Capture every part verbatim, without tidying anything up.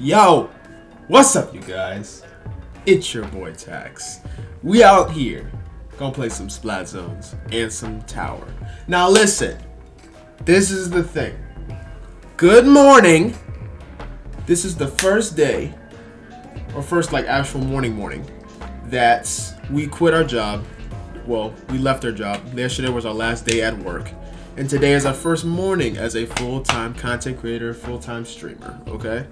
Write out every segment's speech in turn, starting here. Yo, what's up, you guys? It's your boy Tax. We out here gonna play some Splat Zones and some Tower. Now listen, this is the thing. Good morning. This is the first day, or first like actual morning morning, that we quit our job. Well, we left our job. Yesterday was our last day at work. And today is our first morning as a full-time content creator, full-time streamer, okay?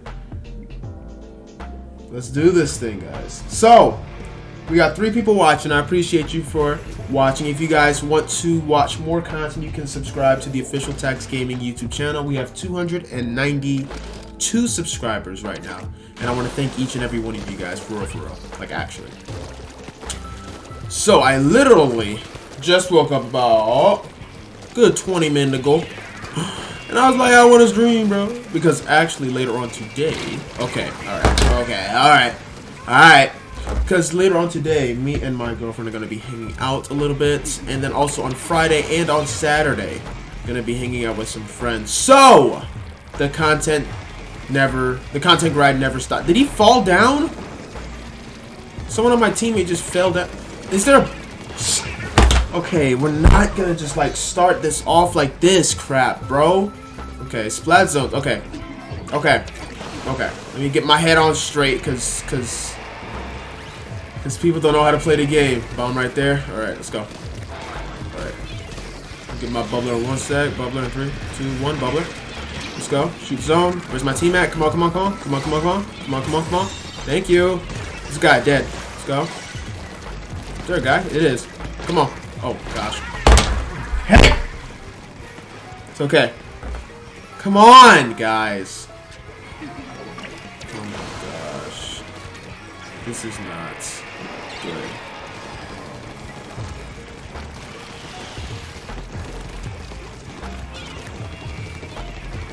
Let's do this thing, guys. So, we got three people watching. I appreciate you for watching. If you guys want to watch more content, you can subscribe to the official Tax Gaming YouTube channel. We have two hundred ninety-two subscribers right now. And I want to thank each and every one of you guys for real, for real. Like, actually. So, I literally just woke up about good twenty minutes ago, and I was like, I want to stream, bro, because actually later on today, okay, all right, okay, all right, all right, because later on today, me and my girlfriend are going to be hanging out a little bit, and then also on Friday and on Saturday, going to be hanging out with some friends. So, the content never, the content grind never stopped. Did he fall down? Someone on my teammate just fell down. Is there a... Okay, we're not gonna just like start this off like this crap, bro. Okay, Splat Zones. Okay, okay, okay. Let me get my head on straight, cause, cause, cause people don't know how to play the game. Bomb right there. All right, let's go. All right, get my bubbler in one sec. Bubbler in three, two, one. Bubbler. Let's go. Shoot zone. Where's my team at? Come on, come on, come on, come on, come on, come on, come on, come on, come on. Thank you. This guy dead. Let's go. There, guy. It is. Come on. Oh, gosh. Hey! It's okay. Come on, guys. Oh, my gosh. This is not good.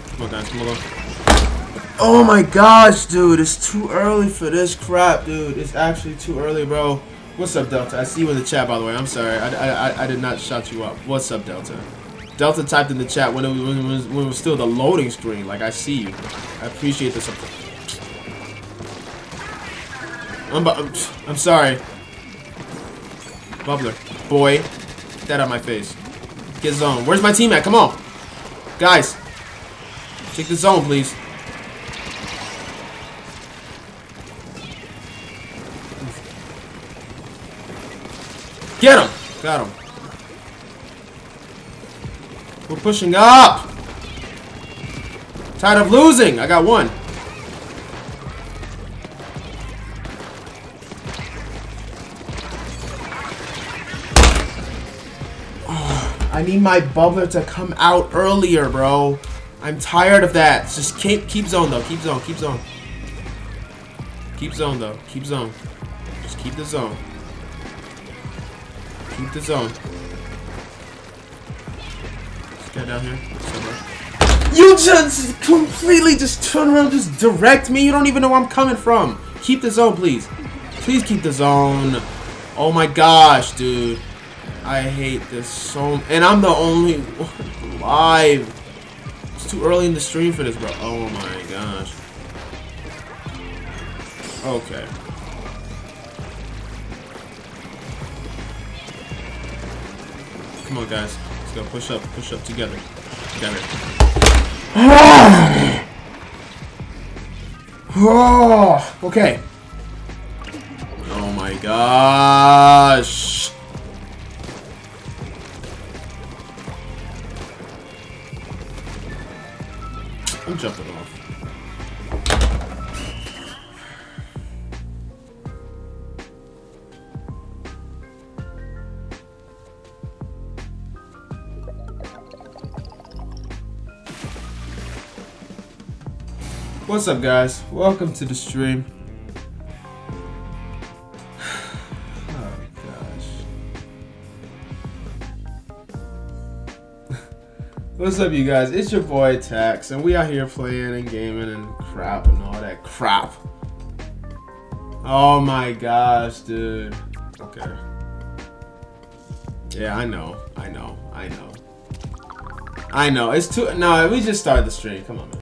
Come on, guys. Come on. Oh, my gosh, dude. It's too early for this crap, dude. It's actually too early, bro. What's up, Delta? I see you in the chat, by the way. I'm sorry. I, I, I did not shout you up. What's up, Delta? Delta typed in the chat when it was, when it was, when it was still the loading screen. Like, I see you. I appreciate the support. I'm, I'm, I'm sorry. Bubbler. Boy. Get that out of my face. Get zone. Where's my team at? Come on. Guys. Check the zone, please. Get him! Got him. We're pushing up! Tired of losing! I got one. Oh, I need my bubbler to come out earlier, bro. I'm tired of that. Just keep, keep zone, though. Keep zone. Keep zone. Keep zone, though. Keep zone. Just keep the zone. Keep the zone. This guy down here. Somewhere. You just completely just turn around, just direct me. You don't even know where I'm coming from. Keep the zone, please. Please keep the zone. Oh my gosh, dude. I hate this so much. And I'm the only one alive. It's too early in the stream for this, bro. Oh my gosh. Okay. Come on, guys. Let's go. Push up. Push up together. Together. Ah! Oh, okay. Oh my gosh. I'm jumping off. What's up, guys? Welcome to the stream. Oh gosh. What's up, you guys? It's your boy Tax, and we out here playing and gaming and crap and all that crap. Oh my gosh, dude. Okay. Yeah, I know. I know. I know. I know. It's too. No, we just started the stream. Come on, man.